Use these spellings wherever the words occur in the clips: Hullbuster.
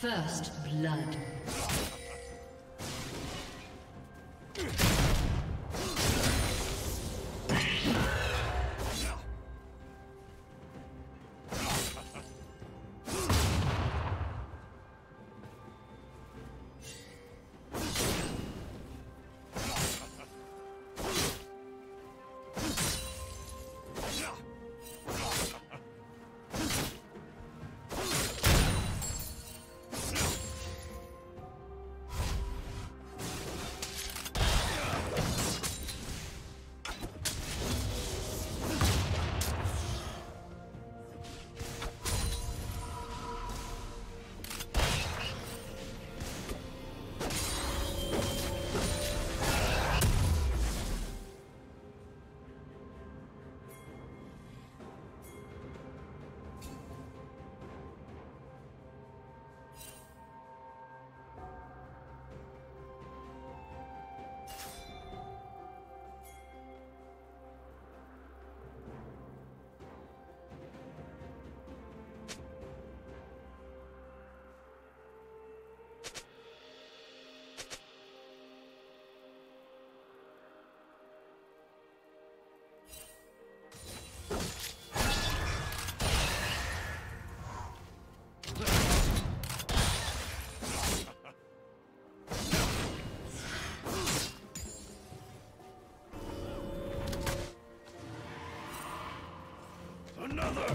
First blood. Another!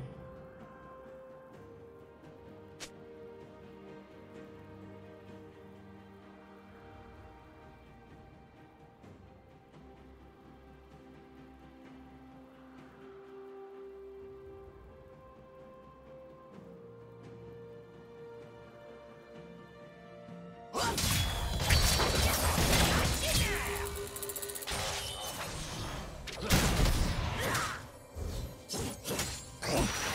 Oh!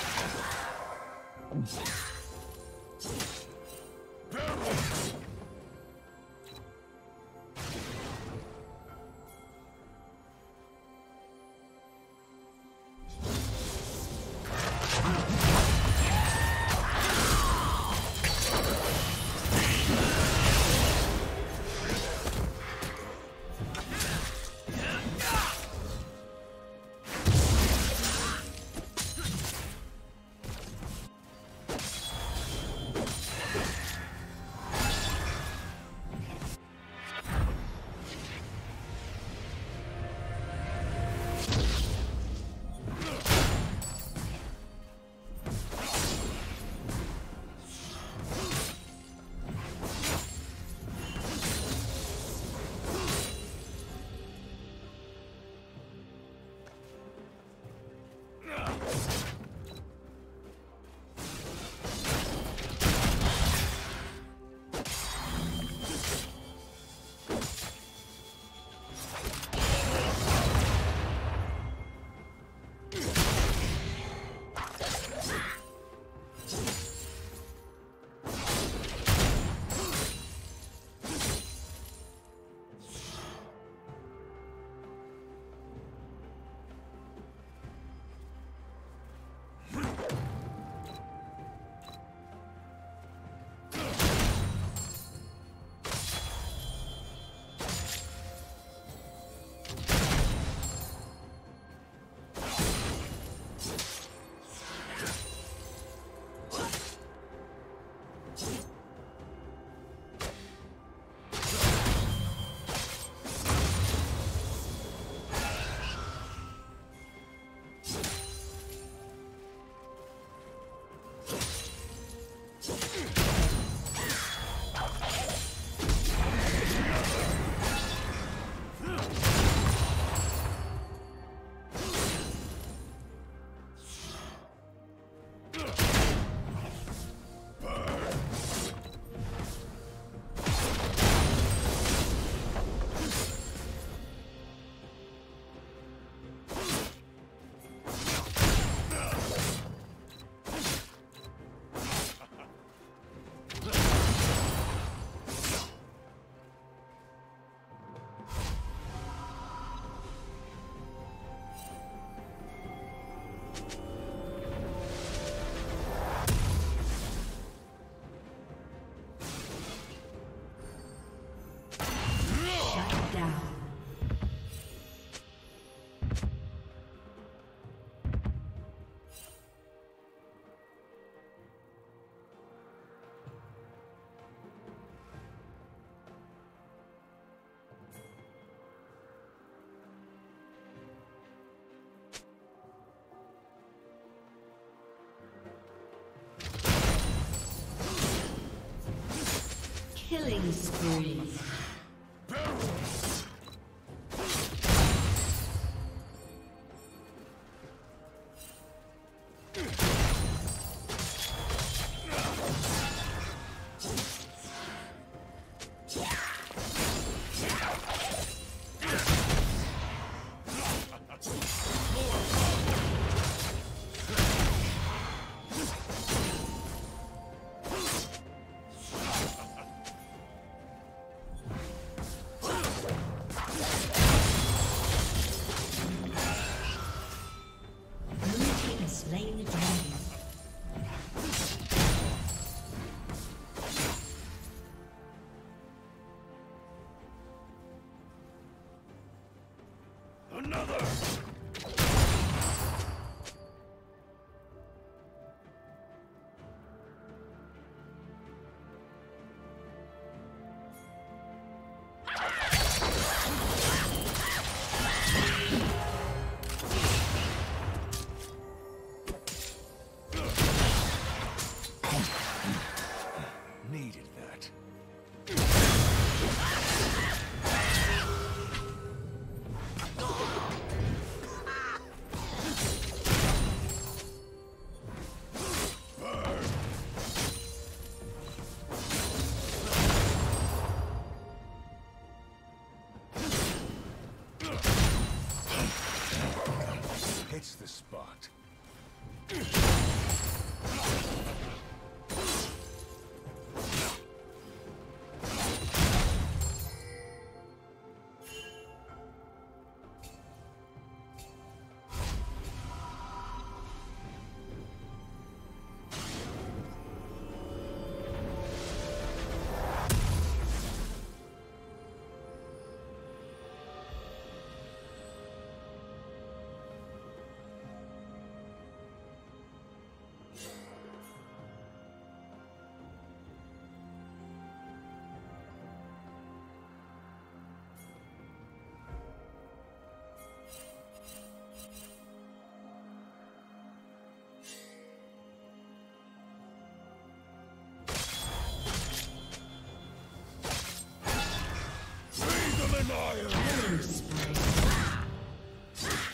Killing spree.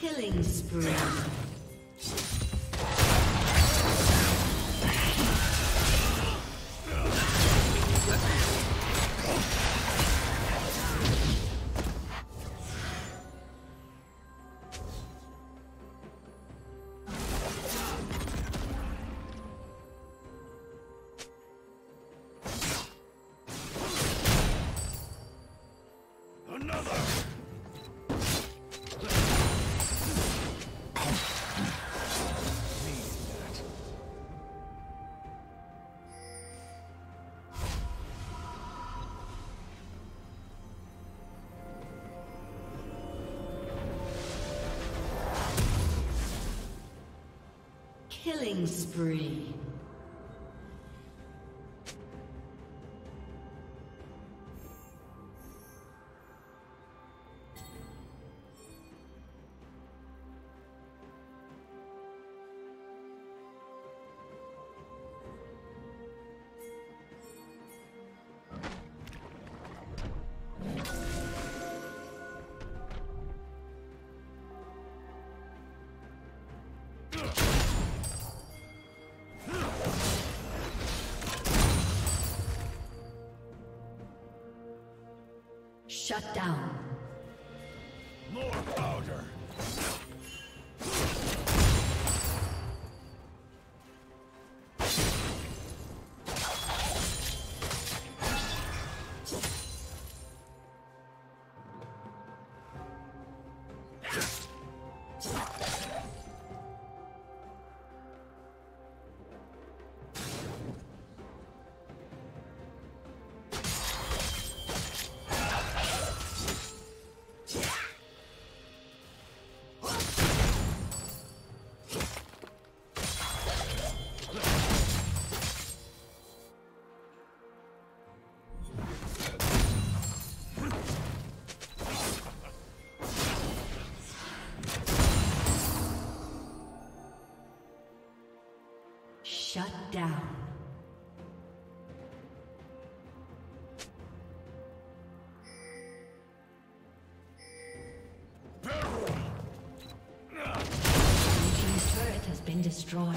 Killing spree. Killing spree. Killing spree. Shut down. More powder. Shut down. been destroyed.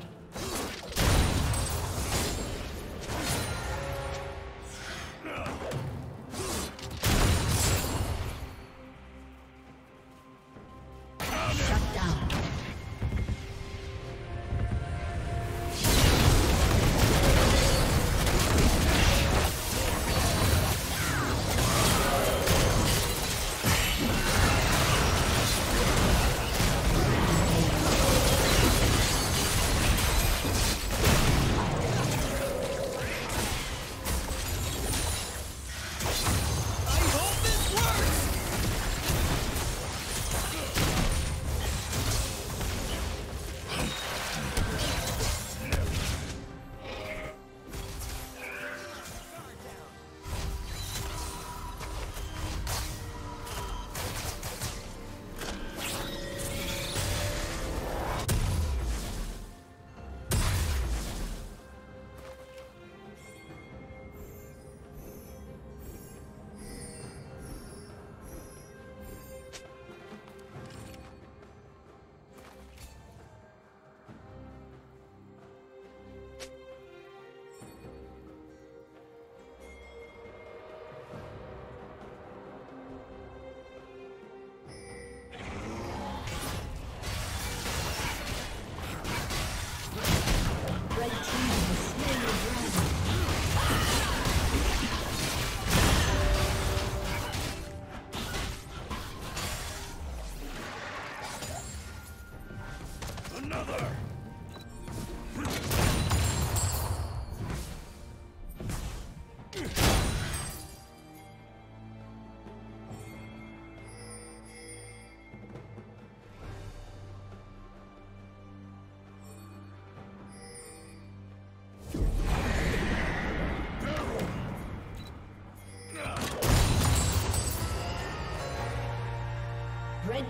Red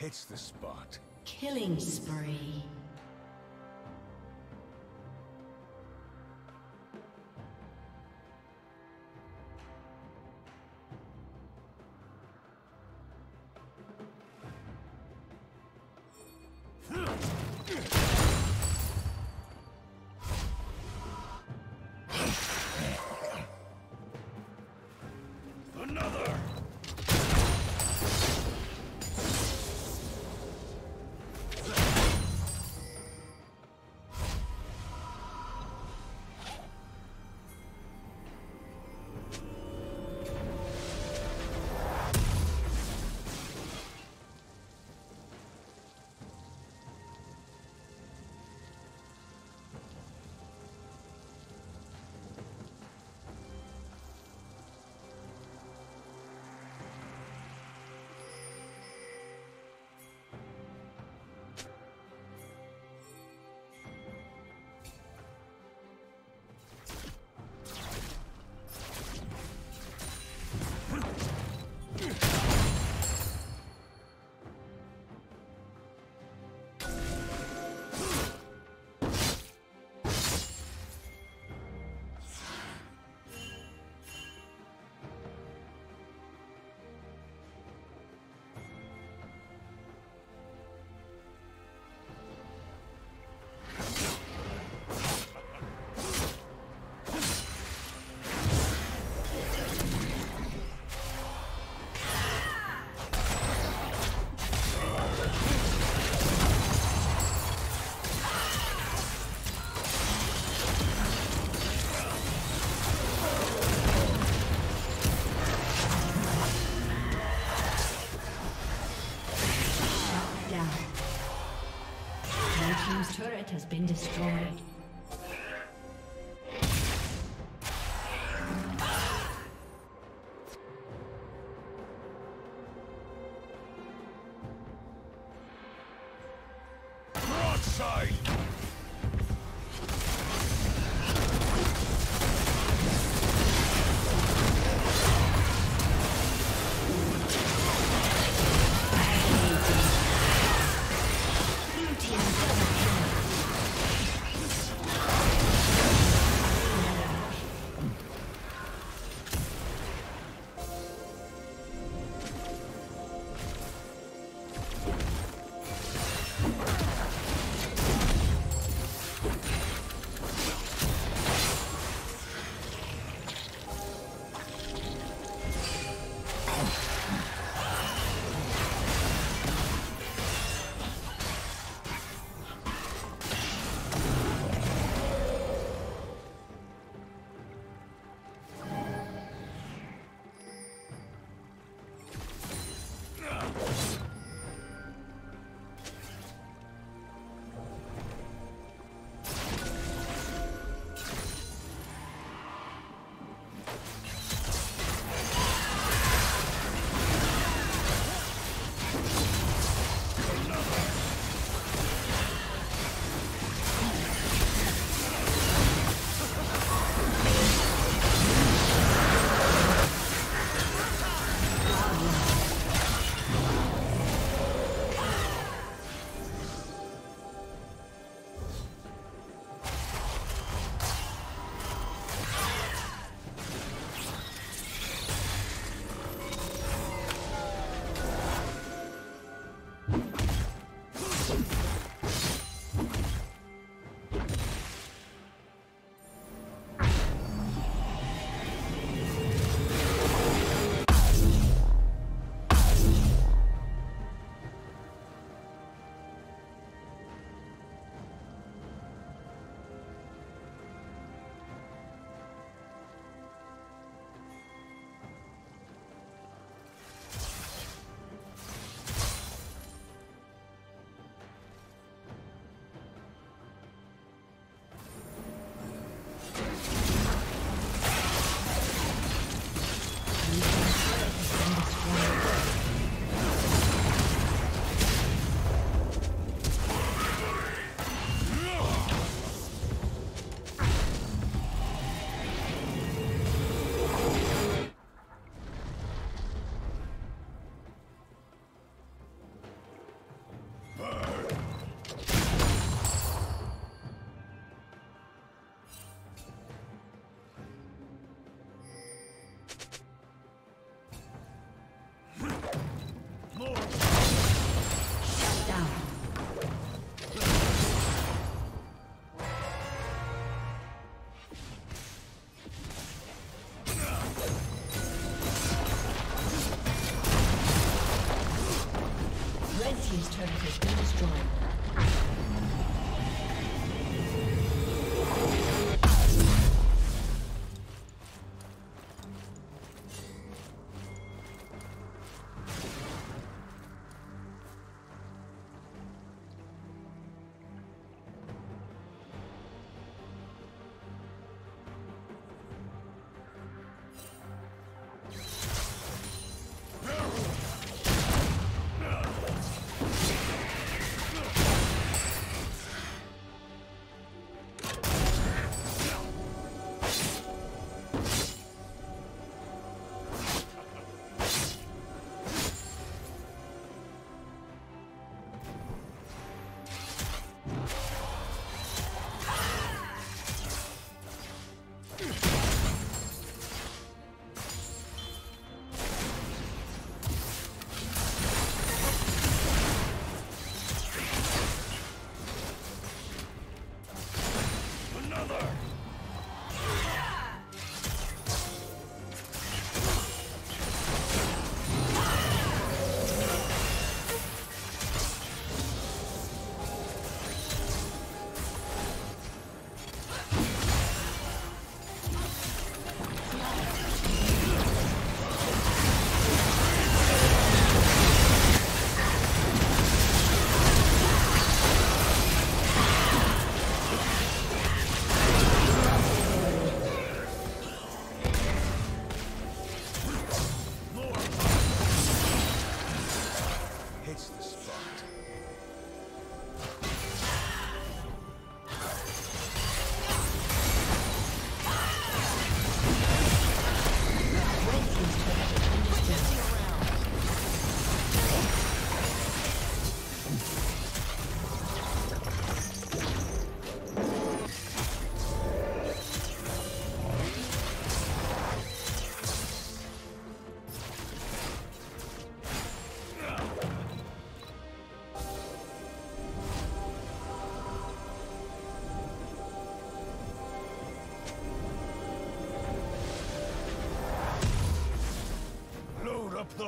It's the spot. Killing spree. turret has been destroyed. His turret has been destroyed.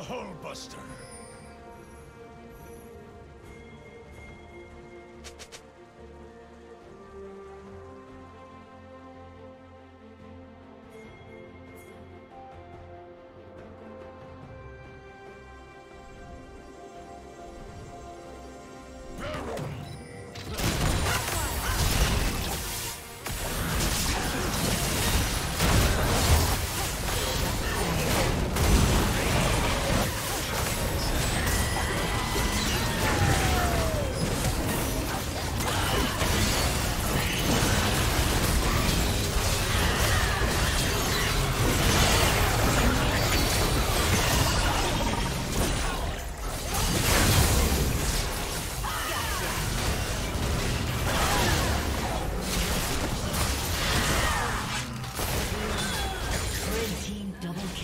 the Hullbuster.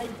The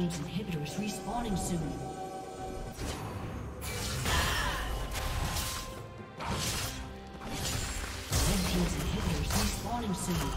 team's inhibitor is respawning soon. Red team's inhibitor is respawning soon.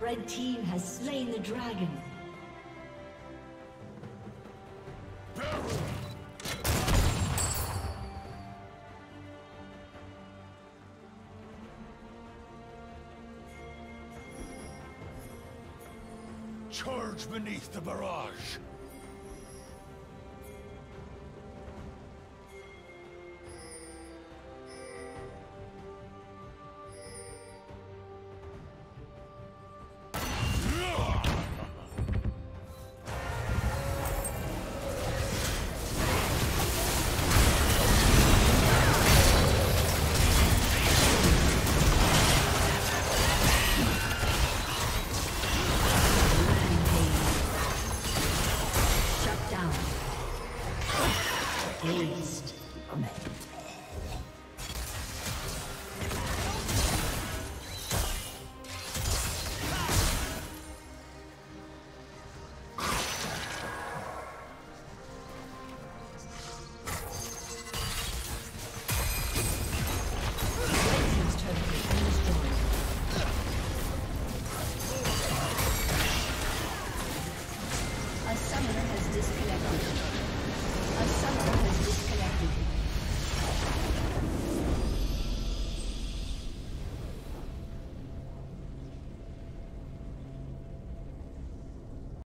Red team has slain the dragon. Charge beneath the barrage. Someone has disconnected.